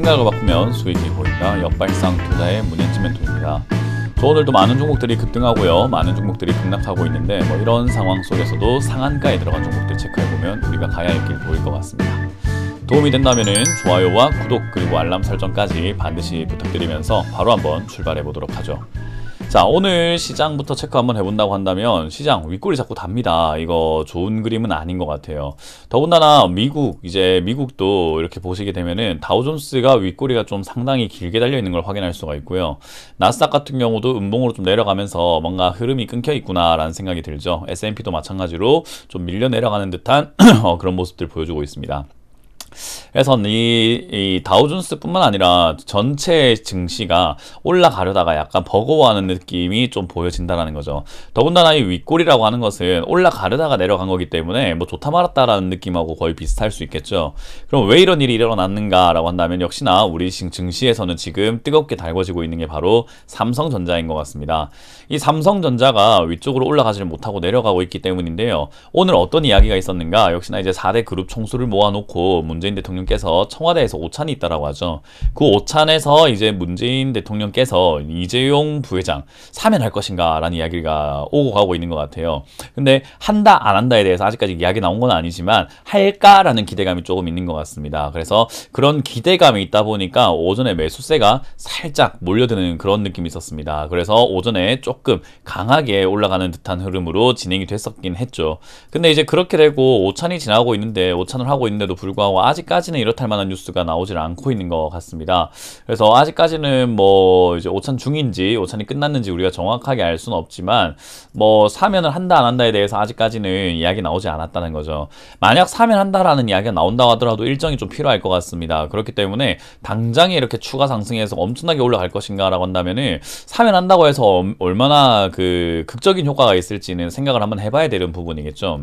생각을 바꾸면 수익이 보인다. 역발상 투자의 문현진 멘토입니다. 저 오늘도 많은 종목들이 급등하고요, 많은 종목들이 급락하고 있는데 이런 상황 속에서도 상한가에 들어간 종목들 체크해보면 우리가 가야 할 길 보일 것 같습니다. 도움이 된다면은 좋아요와 구독 그리고 알람 설정까지 반드시 부탁드리면서 바로 한번 출발해 보도록 하죠. 자, 오늘 시장부터 체크 한번 해본다고 한다면 시장 윗골이 자꾸 답니다. 이거 좋은 그림은 아닌 것 같아요. 더군다나 미국도 이렇게 보시게 되면은 다우존스가 윗골이가 좀 상당히 길게 달려있는 걸 확인할 수가 있고요. 나스닥 같은 경우도 음봉으로 좀 내려가면서 뭔가 흐름이 끊겨 있구나 라는 생각이 들죠. S&P도 마찬가지로 좀 밀려 내려가는 듯한 그런 모습들 보여주고 있습니다. 그래서 이 다우존스뿐만 아니라 전체 증시가 올라가려다가 약간 버거워하는 느낌이 좀 보여진다라는 거죠. 더군다나 이 윗골이라고 하는 것은 올라가려다가 내려간 거기 때문에 뭐 좋다 말았다라는 느낌하고 거의 비슷할 수 있겠죠. 그럼 왜 이런 일이 일어났는가라고 한다면 역시나 우리 증시에서는 지금 뜨겁게 달궈지고 있는 게 바로 삼성전자인 것 같습니다. 이 삼성전자가 위쪽으로 올라가지를 못하고 내려가고 있기 때문인데요. 오늘 어떤 이야기가 있었는가? 역시나 이제 4대 그룹 총수를 모아놓고 문재인 대통령께서 청와대에서 오찬이 있다라고 하죠. 그 오찬에서 이제 문재인 대통령께서 이재용 부회장 사면할 것인가라는 이야기가 오고 가고 있는 것 같아요. 근데 한다 안 한다에 대해서 아직까지 이야기 나온 건 아니지만 할까라는 기대감이 조금 있는 것 같습니다. 그래서 그런 기대감이 있다 보니까 오전에 매수세가 살짝 몰려드는 그런 느낌이 있었습니다. 그래서 오전에 조금 강하게 올라가는 듯한 흐름으로 진행이 됐었긴 했죠. 근데 이제 그렇게 되고 오찬을 하고 있는데도 불구하고 아직까지는 이렇다 할 만한 뉴스가 나오질 않고 있는 것 같습니다. 그래서 아직까지는 뭐 이제 오찬 중인지 오찬이 끝났는지 우리가 정확하게 알 수는 없지만 뭐 사면을 한다 안 한다에 대해서 아직까지는 이야기 나오지 않았다는 거죠. 만약 사면한다라는 이야기가 나온다고 하더라도 일정이 좀 필요할 것 같습니다. 그렇기 때문에 당장에 이렇게 추가 상승해서 엄청나게 올라갈 것인가라고 한다면은 사면한다고 해서 얼마나 그 극적인 효과가 있을지는 생각을 한번 해봐야 되는 부분이겠죠.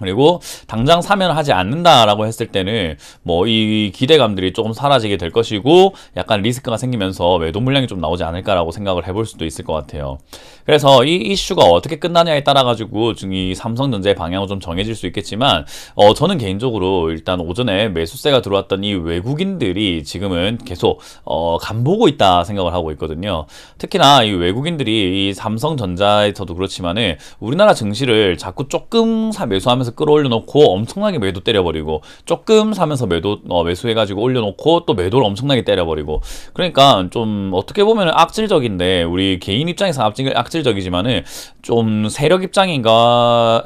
그리고 당장 사면을 하지 않는다라고 했을 때는 뭐 이 기대감들이 조금 사라지게 될 것이고 약간 리스크가 생기면서 외도 물량이 좀 나오지 않을까라고 생각을 해볼 수도 있을 것 같아요. 그래서 이 이슈가 어떻게 끝나냐에 따라 가지고 이 삼성전자의 방향은 좀 정해질 수 있겠지만 저는 개인적으로 일단 오전에 매수세가 들어왔던 이 외국인들이 지금은 계속 간보고 있다 생각을 하고 있거든요. 특히나 이 외국인들이 이 삼성전자에서도 그렇지만은 우리나라 증시를 자꾸 조금 매수하면서 끌어올려놓고 엄청나게 매도 때려버리고 조금 사면서 매수해가지고 올려놓고 또 매도를 엄청나게 때려버리고 그러니까 좀 어떻게 보면 악질적인데 우리 개인 입장에서 악질적이지만은 좀 세력 입장과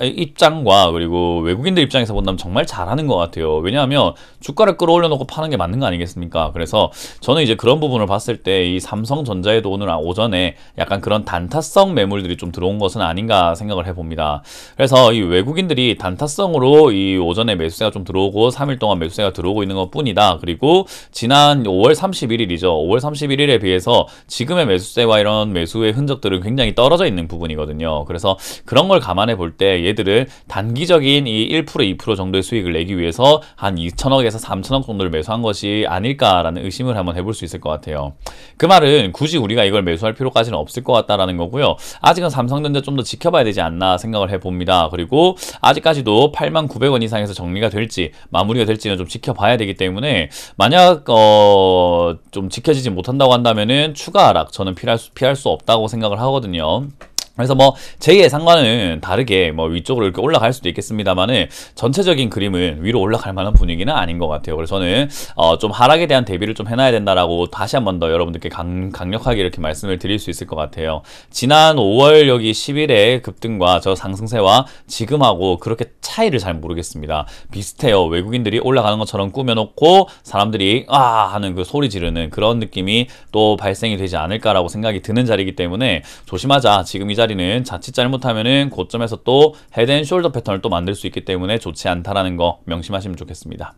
그리고 외국인들 입장에서 본다면 정말 잘하는 것 같아요. 왜냐하면 주가를 끌어올려놓고 파는 게 맞는 거 아니겠습니까? 그래서 저는 이제 그런 부분을 봤을 때 이 삼성전자에도 오늘 오전에 약간 그런 단타성 매물들이 좀 들어온 것은 아닌가 생각을 해봅니다. 그래서 이 외국인들이 단타성으로 이 오전에 매수세가 좀 들어오고 3일 동안 매수세가 들어오고 있는 것 뿐이다. 그리고 지난 5월 31일이죠. 5월 31일에 비해서 지금의 매수세와 이런 매수의 흔적들은 굉장히 떨어져 있는 부분이거든요. 그래서 그런 걸 감안해 볼 때 얘들은 단기적인 이 1%, 2% 정도의 수익을 내기 위해서 한 2천억에서 3천억 정도를 매수한 것이 아닐까라는 의심을 한번 해볼 수 있을 것 같아요. 그 말은 굳이 우리가 이걸 매수할 필요까지는 없을 것 같다라는 거고요. 아직은 삼성전자 좀 더 지켜봐야 되지 않나 생각을 해봅니다. 그리고 아직까지도 89,000원 이상에서 정리가 될지 마무리가 될지는 좀 지켜봐야 되기 때문에 만약 좀 지켜지지 못한다고 한다면은 추가 하락 저는 피할 수 없다고 생각을 하거든요. 그래서 뭐 제 예상과는 다르게 뭐 위쪽으로 이렇게 올라갈 수도 있겠습니다만은 전체적인 그림은 위로 올라갈 만한 분위기는 아닌 것 같아요. 그래서 저는 좀 하락에 대한 대비를 좀 해놔야 된다라고 다시 한 번 더 여러분들께 강력하게 이렇게 말씀을 드릴 수 있을 것 같아요. 지난 5월 여기 10일의 급등과 저 상승세와 지금하고 그렇게 차이를 잘 모르겠습니다. 비슷해요. 외국인들이 올라가는 것처럼 꾸며놓고 사람들이 아 하는 그 소리 지르는 그런 느낌이 또 발생이 되지 않을까라고 생각이 드는 자리이기 때문에 조심하자. 지금 이 자리는 자칫 잘못하면은 고점에서 또 헤드앤숄더 패턴을 또 만들 수 있기 때문에 좋지 않다라는 거 명심하시면 좋겠습니다.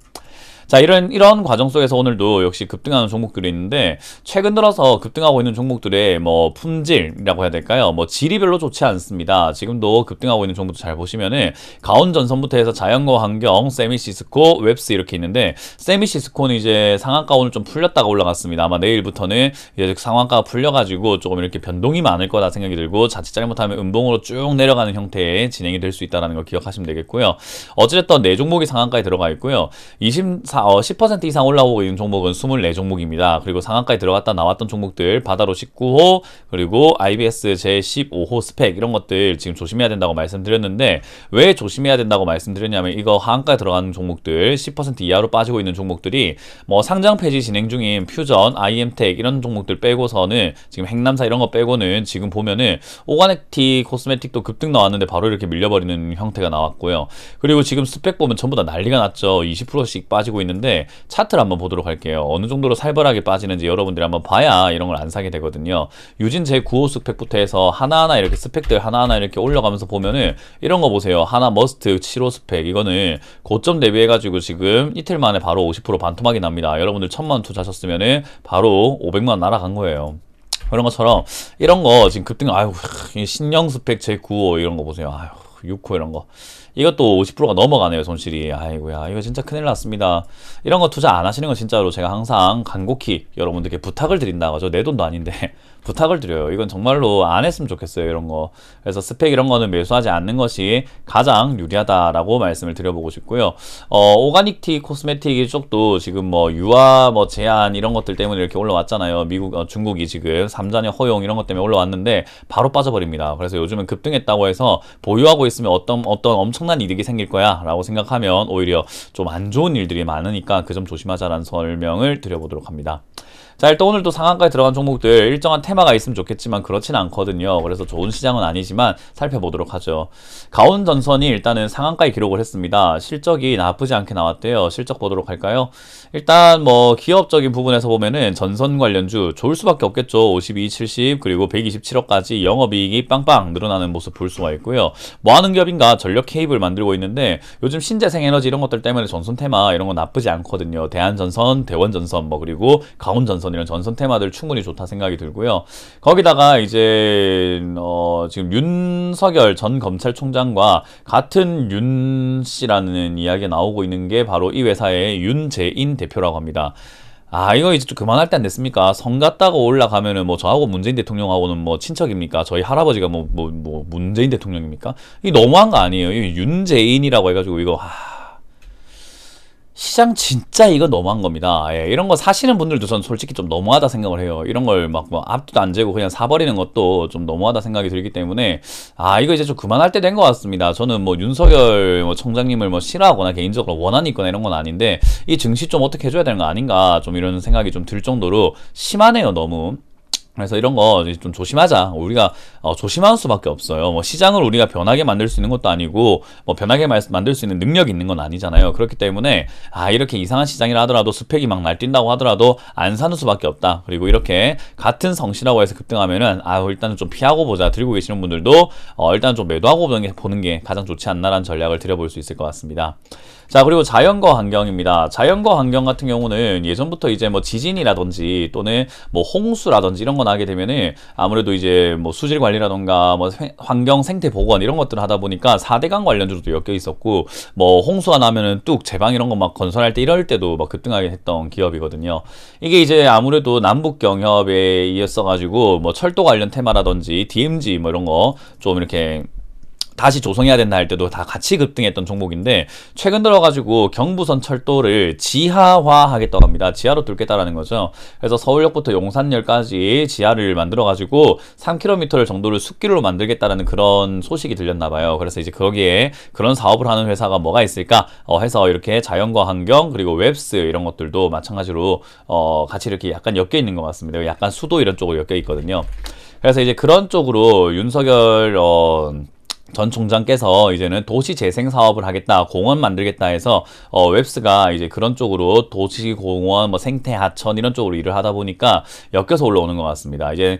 자, 이런 과정 속에서 오늘도 역시 급등하는 종목들이 있는데 최근 들어서 급등하고 있는 종목들의 뭐 품질이라고 해야 될까요? 뭐 질이별로 좋지 않습니다. 지금도 급등하고 있는 종목도 잘 보시면은 가온전선부터 해서 자연과 환경, 세미시스코, 웹스 이렇게 있는데 세미시스코는 이제 상한가 오늘 좀 풀렸다가 올라갔습니다. 아마 내일부터는 이제 상한가가 풀려가지고 조금 이렇게 변동이 많을 거다 생각이 들고 자칫 잘못하면 음봉으로 쭉 내려가는 형태의 진행이 될 수 있다는 걸 기억하시면 되겠고요. 어찌됐든 네 종목이 상한가에 들어가 있고요. 24 10% 이상 올라오고 있는 종목은 24종목입니다. 그리고 상한가에 들어갔다 나왔던 종목들, 바다로 19호, 그리고 IBS 제15호 스펙 이런 것들 지금 조심해야 된다고 말씀드렸는데, 왜 조심해야 된다고 말씀드렸냐면 이거 하한가에 들어가는 종목들, 10% 이하로 빠지고 있는 종목들이 뭐 상장 폐지 진행 중인 퓨전, IM텍 이런 종목들 빼고서는, 지금 행남사 이런 거 빼고는 지금 보면은 오가닉티 코스메틱도 급등 나왔는데 바로 이렇게 밀려버리는 형태가 나왔고요. 그리고 지금 스펙 보면 전부 다 난리가 났죠. 20%씩 빠지고 있는데 차트를 한번 보도록 할게요. 어느 정도로 살벌하게 빠지는지 여러분들이 한번 봐야 이런 걸 안 사게 되거든요. 유진 제9호 스펙부터 해서 하나하나 이렇게 스펙들 하나하나 이렇게 올라가면서 보면은 이런 거 보세요. 하나 머스트 7호 스펙, 이거는 고점 대비해가지고 지금 이틀 만에 바로 50% 반토막이 납니다. 여러분들 1000만 투자하셨으면은 바로 500만 날아간 거예요. 그런 것처럼 이런 거 지금 급등, 아유 신형 스펙 제9호 이런 거 보세요. 아유 6호 이런 거, 이것도 50%가 넘어가네요, 손실이. 아이고야, 이거 진짜 큰일 났습니다. 이런 거 투자 안 하시는 건 진짜로 제가 항상 간곡히 여러분들께 부탁을 드린다 그죠? 내 돈도 아닌데 부탁을 드려요. 이건 정말로 안 했으면 좋겠어요, 이런 거. 그래서 스펙 이런 거는 매수하지 않는 것이 가장 유리하다라고 말씀을 드려보고 싶고요. 오가닉티 코스메틱 이쪽도 지금 뭐 유아 뭐 제한 이런 것들 때문에 이렇게 올라왔잖아요. 미국, 중국이 지금 3자녀 허용 이런 것 때문에 올라왔는데 바로 빠져버립니다. 그래서 요즘은 급등했다고 해서 보유하고 있으면 어떤 엄청난 이득이 생길 거야 라고 생각하면 오히려 좀 안 좋은 일들이 많으니까 그 점 조심하자라는 설명을 드려보도록 합니다. 자, 일단 오늘도 상한가에 들어간 종목들 일정한 테마가 있으면 좋겠지만 그렇진 않거든요. 그래서 좋은 시장은 아니지만 살펴보도록 하죠. 가온전선이 일단은 상한가에 기록을 했습니다. 실적이 나쁘지 않게 나왔대요. 실적 보도록 할까요? 일단 뭐 기업적인 부분에서 보면은 전선 관련주 좋을 수밖에 없겠죠. 52, 70 그리고 127억까지 영업이익이 빵빵 늘어나는 모습 볼 수가 있고요. 뭐 하는 기업인가? 전력 케이블 만들고 있는데 요즘 신재생 에너지 이런 것들 때문에 전선 테마 이런 건 나쁘지 않거든요. 대한전선, 대원전선 뭐 그리고 가온전선 이런 전선 테마들 충분히 좋다 생각이 들고요. 거기다가 이제 지금 윤석열 전 검찰총장과 같은 윤 씨라는 이야기가 나오고 있는 게 바로 이 회사의 윤재인 대표라고 합니다. 아, 이거 이제 좀 그만할 때 안 됐습니까? 선 갔다가 올라가면은 뭐 저하고 문재인 대통령하고는 뭐 친척입니까? 저희 할아버지가 뭐 문재인 대통령입니까? 이게 너무한 거 아니에요? 이 윤재인이라고 해가지고 이거 시장 진짜 이거 너무한 겁니다. 예, 이런 거 사시는 분들도 전 솔직히 좀 너무하다 생각을 해요. 이런 걸 막 뭐 앞도 안 재고 그냥 사버리는 것도 좀 너무하다 생각이 들기 때문에 이거 이제 좀 그만할 때 된 것 같습니다. 저는 뭐 윤석열 총장님을 뭐 싫어하거나 개인적으로 원한이 있거나 이런 건 아닌데 이 증시 좀 어떻게 해줘야 되는 거 아닌가 좀 이런 생각이 좀 들 정도로 심하네요, 너무. 그래서 이런 거 좀 조심하자. 우리가 조심할 수밖에 없어요. 뭐 시장을 우리가 변하게 만들 수 있는 것도 아니고 뭐 변하게 만들 수 있는 능력이 있는 건 아니잖아요. 그렇기 때문에 이렇게 이상한 시장이라 하더라도 스펙이 막 날뛴다고 하더라도 안 사는 수밖에 없다. 그리고 이렇게 같은 성씨라고 해서 급등하면은 일단은 좀 피하고 보자. 들고 계시는 분들도 일단 좀 매도하고 보는 게 가장 좋지 않나라는 전략을 드려볼 수 있을 것 같습니다. 자, 그리고 자연과 환경입니다. 자연과 환경 같은 경우는 예전부터 이제 뭐 지진이라든지 또는 뭐 홍수라든지 이런 거 나게 되면은 아무래도 이제 뭐 수질 관리라던가 뭐 환경 생태 복원 이런 것들을 하다 보니까 4대강 관련주도 엮여 있었고 뭐 홍수가 나면은 뚝 제방 이런 거 막 건설할 때 이럴 때도 막 급등하게 했던 기업이거든요. 이게 이제 아무래도 남북 경협에 의해서 가지고 뭐 철도 관련 테마라든지 DMZ 뭐 이런 거 좀 이렇게 다시 조성해야 된다 할 때도 다 같이 급등했던 종목인데 최근 들어가지고 경부선 철도를 지하화하겠다고 합니다. 지하로 뚫겠다라는 거죠. 그래서 서울역부터 용산역까지 지하를 만들어가지고 3km 정도를 숲길로 만들겠다라는 그런 소식이 들렸나 봐요. 그래서 이제 거기에 그런 사업을 하는 회사가 뭐가 있을까 해서 이렇게 자연과 환경 그리고 웹스 이런 것들도 마찬가지로 같이 이렇게 약간 엮여 있는 것 같습니다. 약간 수도 이런 쪽으로 엮여 있거든요. 그래서 이제 그런 쪽으로 윤석열 전 총장께서 이제는 도시 재생 사업을 하겠다, 공원 만들겠다 해서 웹스가 이제 그런 쪽으로 도시 공원, 뭐 생태 하천 이런 쪽으로 일을 하다 보니까 엮여서 올라오는 것 같습니다. 이제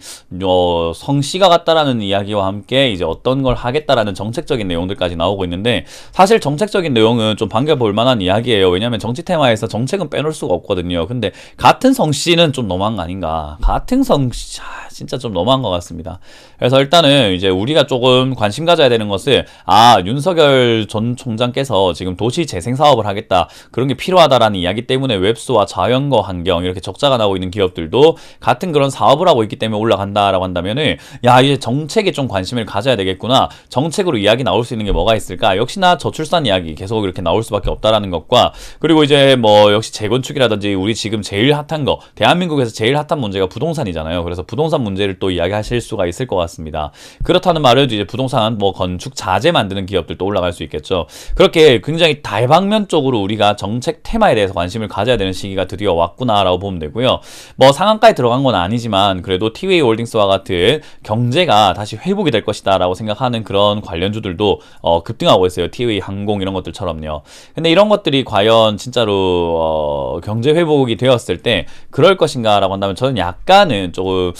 성씨가 같다라는 이야기와 함께 이제 어떤 걸 하겠다라는 정책적인 내용들까지 나오고 있는데 사실 정책적인 내용은 좀 반겨볼 만한 이야기예요. 왜냐하면 정치 테마에서 정책은 빼놓을 수가 없거든요. 근데 같은 성씨는 좀 너무한 거 아닌가? 같은 성씨 진짜 좀 너무한 것 같습니다. 그래서 일단은 이제 우리가 조금 관심 가져야 되는 것은, 아, 윤석열 전 총장께서 지금 도시 재생 사업을 하겠다, 그런 게 필요하다라는 이야기 때문에 웹스와 자연과 환경 이렇게 적자가 나고 있는 기업들도 같은 그런 사업을 하고 있기 때문에 올라간다라고 한다면은, 야, 이제 정책에 좀 관심을 가져야 되겠구나. 정책으로 이야기 나올 수 있는 게 뭐가 있을까? 역시나 저출산 이야기 계속 이렇게 나올 수밖에 없다라는 것과, 그리고 이제 뭐 역시 재건축이라든지 우리 지금 제일 핫한 거, 대한민국에서 제일 핫한 문제가 부동산이잖아요. 그래서 부동산 문제를 또 이야기하실 수가 있을 것 같습니다. 그렇다는 말은 이제 부동산 뭐 건축 자재 만드는 기업들도 올라갈 수 있겠죠. 그렇게 굉장히 다방면적으로 우리가 정책 테마에 대해서 관심을 가져야 되는 시기가 드디어 왔구나라고 보면 되고요. 뭐 상한가에 들어간 건 아니지만 그래도 티웨이 홀딩스와 같은 경제가 다시 회복이 될 것이다라고 생각하는 그런 관련주들도 급등하고 있어요. 티웨이 항공 이런 것들처럼요. 근데 이런 것들이 과연 진짜로 경제 회복이 되었을 때 그럴 것인가라고 한다면 저는 약간은 조금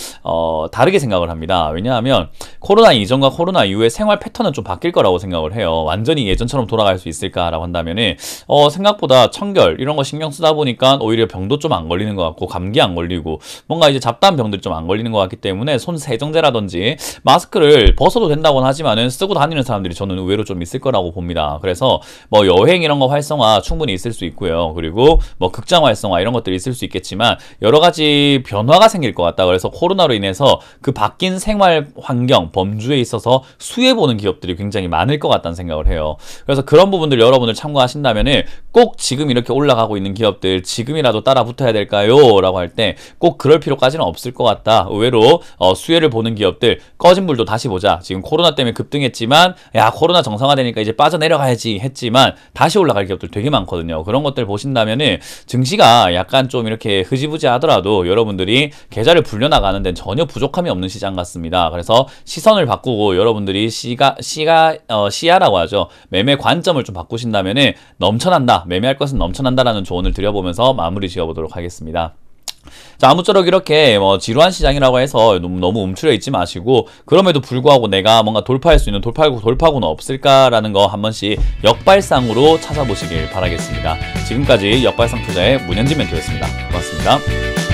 다르게 생각을 합니다. 왜냐하면 코로나 이전과 코로나 이후의 생활 패턴은 좀 바뀔 거라고 생각을 해요. 완전히 예전처럼 돌아갈 수 있을까라고 한다면은 생각보다 청결 이런 거 신경 쓰다 보니까 오히려 병도 좀 안 걸리는 것 같고, 감기 안 걸리고, 뭔가 이제 잡다한 병들이 좀 안 걸리는 것 같기 때문에 손 세정제라든지 마스크를 벗어도 된다고는 하지만은 쓰고 다니는 사람들이 저는 의외로 좀 있을 거라고 봅니다. 그래서 뭐 여행 이런 거 활성화 충분히 있을 수 있고요. 그리고 뭐 극장 활성화 이런 것들이 있을 수 있겠지만 여러 가지 변화가 생길 것 같다. 그래서 코로나로 인해서 그 바뀐 생활 환경 범주에 있어서 수혜보는 기업들이 굉장히 많을 것 같다는 생각을 해요. 그래서 그런 부분들 여러분들 참고하신다면은 꼭 지금 이렇게 올라가고 있는 기업들 지금이라도 따라 붙어야 될까요? 라고 할 때 꼭 그럴 필요까지는 없을 것 같다. 의외로 수혜를 보는 기업들, 꺼진 불도 다시 보자. 지금 코로나 때문에 급등했지만, 야, 코로나 정상화되니까 이제 빠져내려가야지 했지만 다시 올라갈 기업들 되게 많거든요. 그런 것들 보신다면은 증시가 약간 좀 이렇게 흐지부지 하더라도 여러분들이 계좌를 불려나가는 데는 전혀 부족함이 없는 시장 같습니다. 그래서 시선을 바꾸고 여러분들이 시야라고 하죠. 매매 관점을 좀 바꾸신다면은 넘쳐난다, 매매할 것은 넘쳐난다라는 조언을 드려보면서 마무리 지어보도록 하겠습니다. 자, 아무쪼록 이렇게 뭐 지루한 시장이라고 해서 너무 움츠려 있지 마시고, 그럼에도 불구하고 내가 뭔가 돌파할 수 있는 돌파구는 없을까라는 거 한 번씩 역발상으로 찾아보시길 바라겠습니다. 지금까지 역발상 투자의 문현진 멘토였습니다. 고맙습니다.